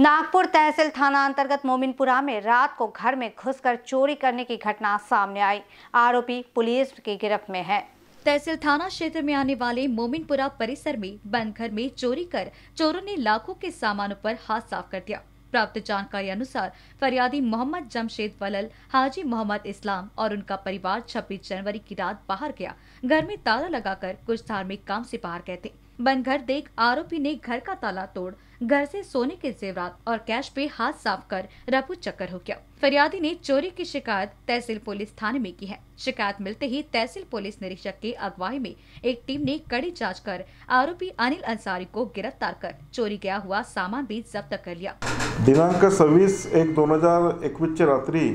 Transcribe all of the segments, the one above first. नागपुर तहसील थाना अंतर्गत मोमिनपुरा में रात को घर में घुसकर चोरी करने की घटना सामने आई। आरोपी पुलिस की गिरफ्त में है। तहसील थाना क्षेत्र में आने वाले मोमिनपुरा परिसर में बंद घर में चोरी कर चोरों ने लाखों के सामानों पर हाथ साफ कर दिया। प्राप्त जानकारी अनुसार फरियादी मोहम्मद जमशेद वलल हाजी मोहम्मद इस्लाम और उनका परिवार 26 जनवरी की रात बाहर गया। घर में ताला लगाकर कुछ धार्मिक काम से बाहर गए थे। बंद घर देख आरोपी ने घर का ताला तोड़ घर से सोने के जेवरात और कैश पे हाथ साफ कर रफू चक्कर हो गया। फरियादी ने चोरी की शिकायत तहसील पुलिस थाने में की है। शिकायत मिलते ही तहसील पुलिस निरीक्षक की अगुवाई में एक टीम ने कड़ी जांच कर आरोपी अनिल अंसारी को गिरफ्तार कर चोरी गया हुआ सामान भी जब्त कर लिया। दिनांक 26/1/2021 रात्री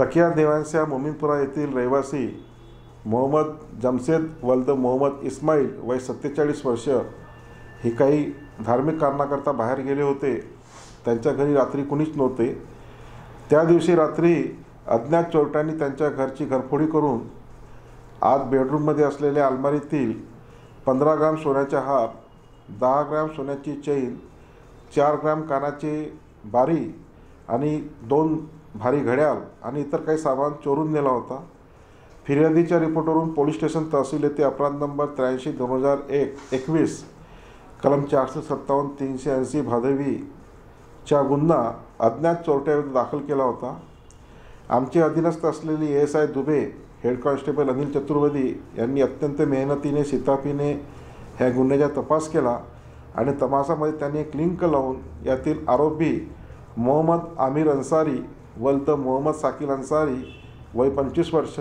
तकिया देवांशा मोमिनपुरा येथील रहिवासी मोहम्मद जमशेद वल्द मोहम्मद इस्माईल वय 47 वर्ष हे काही धार्मिक कारणाकरता बाहेर गेले होते। त्यांच्या घरी रात्री कुणीच नव्हते। त्या दिवशी रात्री अज्ञात चोरट्यांनी त्यांच्या घरची घरफोडी करून आत बेडरूममध्ये असलेल्या अलमारीतील 15 ग्राम सोन्याचा हार, 10 ग्राम सोन्याची चेन, 4 ग्राम कानाची बारी आणि 2 भारी घड्याळ आणि इतर काही सामान चोरून नेला होता। फिर्यादीच्या रिपोर्टवरून पोलीस स्टेशन तहसील येथे अपराध नंबर 83/2021 कलम 457-380 भादवीचा गुन्हा अज्ञात चोरट्याविरुद्ध दाखल केला होता। आमचे अधीनस्थ असलेली SI Dubey, head constable Anil Chaturvedi यांनी अत्यंत मेहनतीने शिताफीने ह्या गुन्ह्याचा तपास केला आणि तपासामध्ये त्यांनी एक लिंक लावून यातील आरोपी मोहम्मद आमिर अंसारी वल्द मोहम्मद साकिल अंसारी वय 25 वर्ष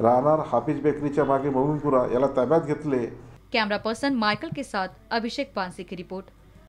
राणा हाफिज बेकरीच्या मागे मोमिनपुरा याला ताब्यात घेतले। कैमरा पर्सन माइकल के साथ अभिषेक पांसे की रिपोर्ट।